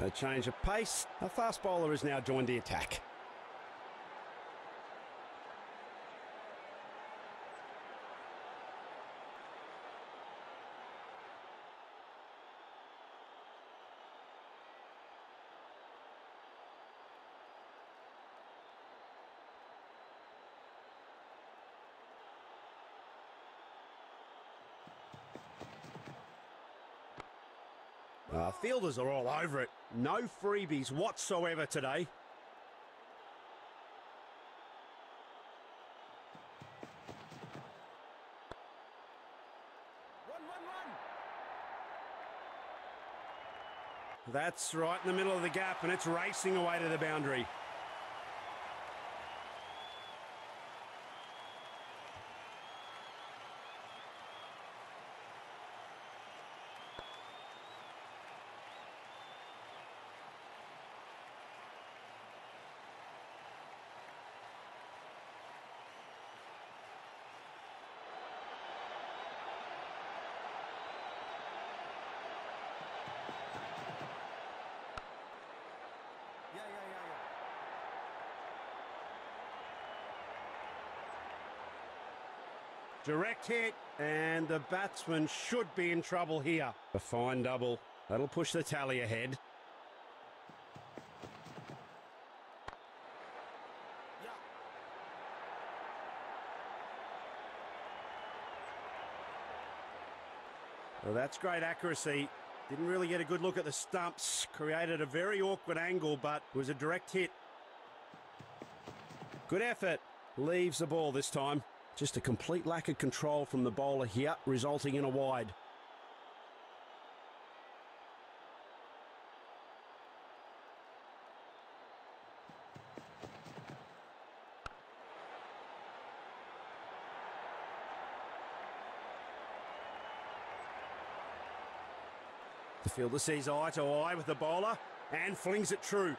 A change of pace. A fast bowler has now joined the attack. Fielders are all over it. No freebies whatsoever today. One. That's right in the middle of the gap, and it's racing away to the boundary. Direct hit, and the batsman should be in trouble here. A fine double. That'll push the tally ahead. Well, that's great accuracy. Didn't really get a good look at the stumps. Created a very awkward angle, but it was a direct hit. Good effort. Leaves the ball this time. Just a complete lack of control from the bowler here, resulting in a wide. The fielder sees eye to eye with the bowler and flings it true.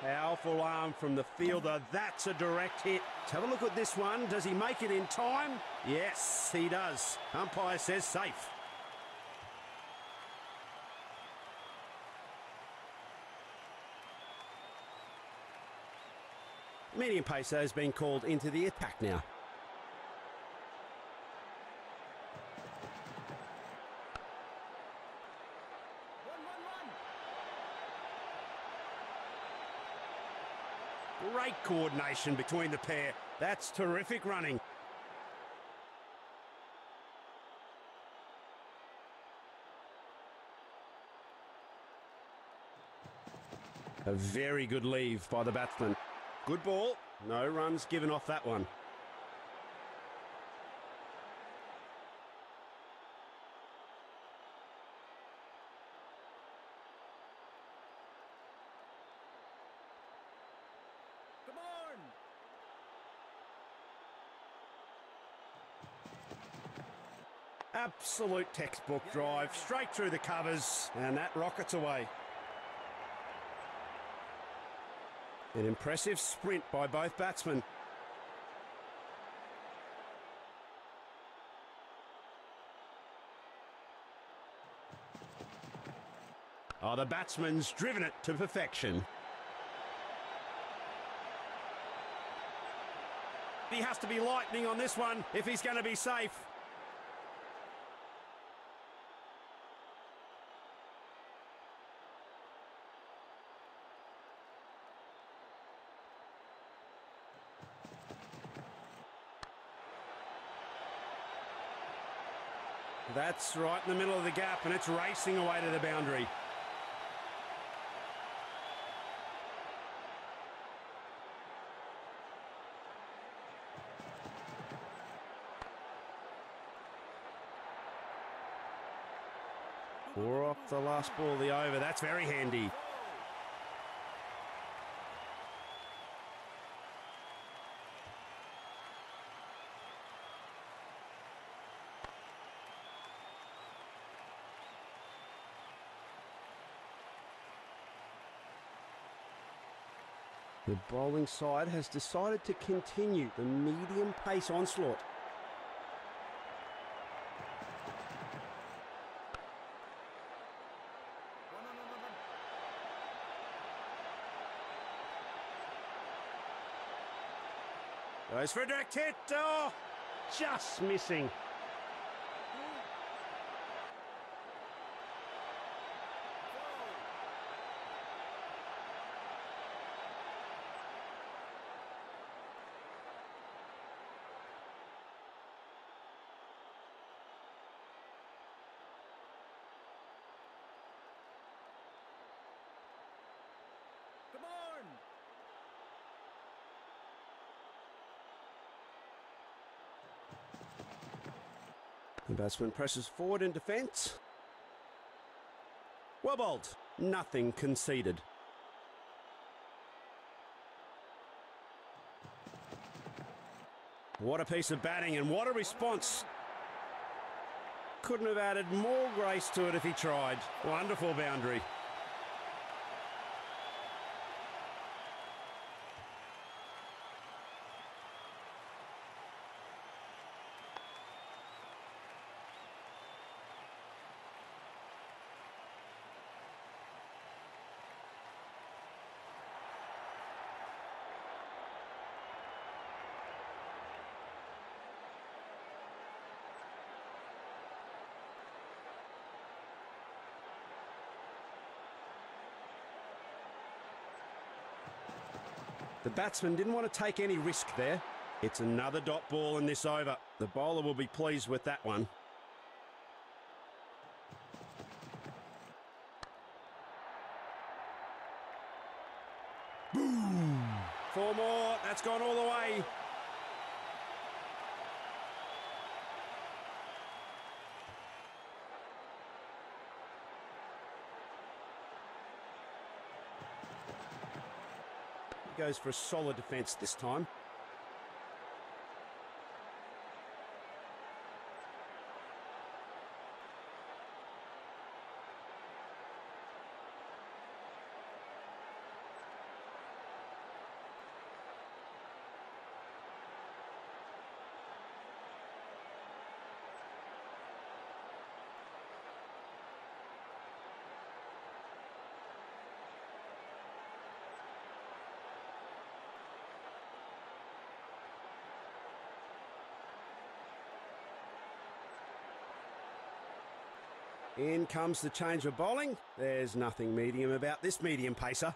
Powerful arm from the fielder. That's a direct hit. Let's have a look at this one. Does he make it in time? Yes, he does. Umpire says safe. Medium pacer has been called into the attack now. Great coordination between the pair. That's terrific running. A very good leave by the batsman. Good ball. No runs given off that one. Absolute textbook drive, straight through the covers, and that rockets away. An impressive sprint by both batsmen. Oh, the batsman's driven it to perfection. He has to be lightning on this one if he's going to be safe. That's right in the middle of the gap, and it's racing away to the boundary. We're off the last ball of the over. That's very handy. The bowling side has decided to continue the medium pace onslaught. Goes for a direct hit. Oh, just missing. Come on! The batsman presses forward in defence. Well bowled. Nothing conceded. What a piece of batting and what a response. Couldn't have added more grace to it if he tried. Wonderful boundary. The batsman didn't want to take any risk there. It's another dot ball in this over. The bowler will be pleased with that one. Boom! Four more. That's gone all the way. Goes for a solid defence this time. In comes the change of bowling. There's nothing medium about this medium pacer.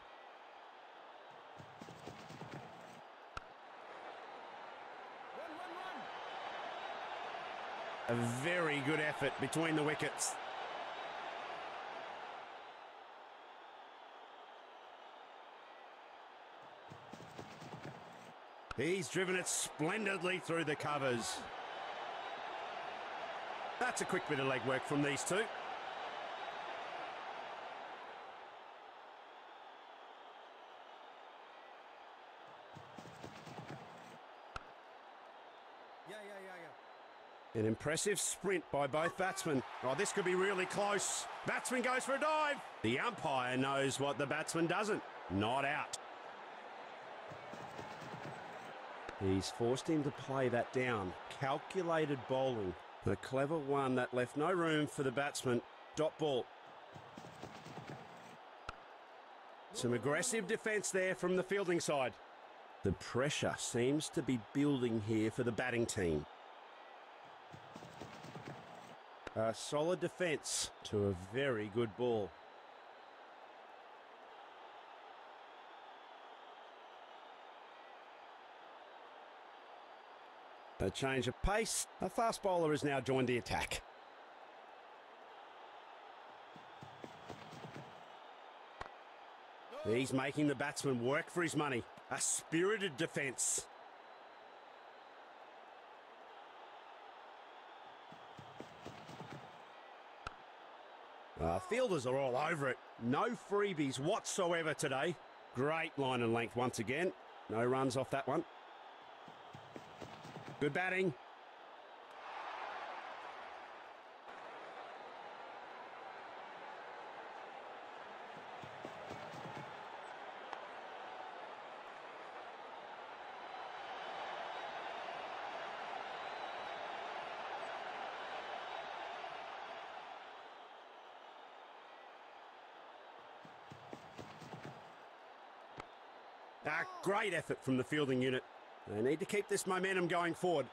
One. A very good effort between the wickets. He's driven it splendidly through the covers. That's a quick bit of leg work from these two. An impressive sprint by both batsmen. Oh, this could be really close. Batsman goes for a dive. The umpire knows what the batsman doesn't. Not out. He's forced him to play that down. Calculated bowling. A clever one that left no room for the batsman. Dot ball. Some aggressive defence there from the fielding side. The pressure seems to be building here for the batting team. A solid defence to a very good ball. A change of pace. A fast bowler has now joined the attack. He's making the batsman work for his money. A spirited defence. Fielders are all over it. No freebies whatsoever today. Great line and length once again. No runs off that one. Good batting. mark. Great effort from the fielding unit. They need to keep this momentum going forward.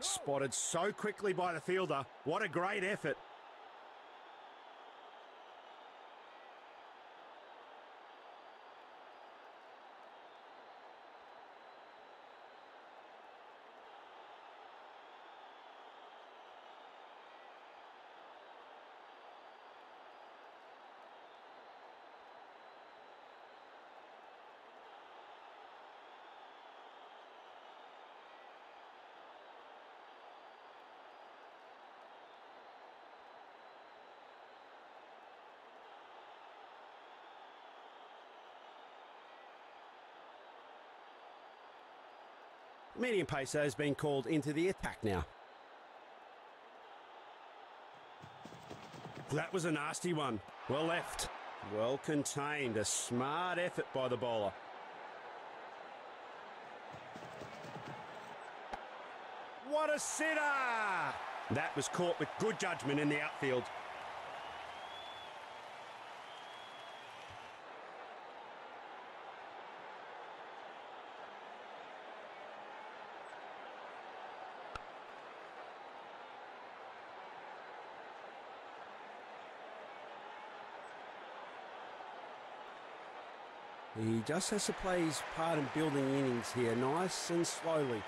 No. Spotted so quickly by the fielder. What a great effort. Medium pacer has been called into the attack now. That was a nasty one. Well left. Well contained. A smart effort by the bowler. What a sitter! That was caught with good judgment in the outfield. He just has to play his part in building innings here, nice and slowly.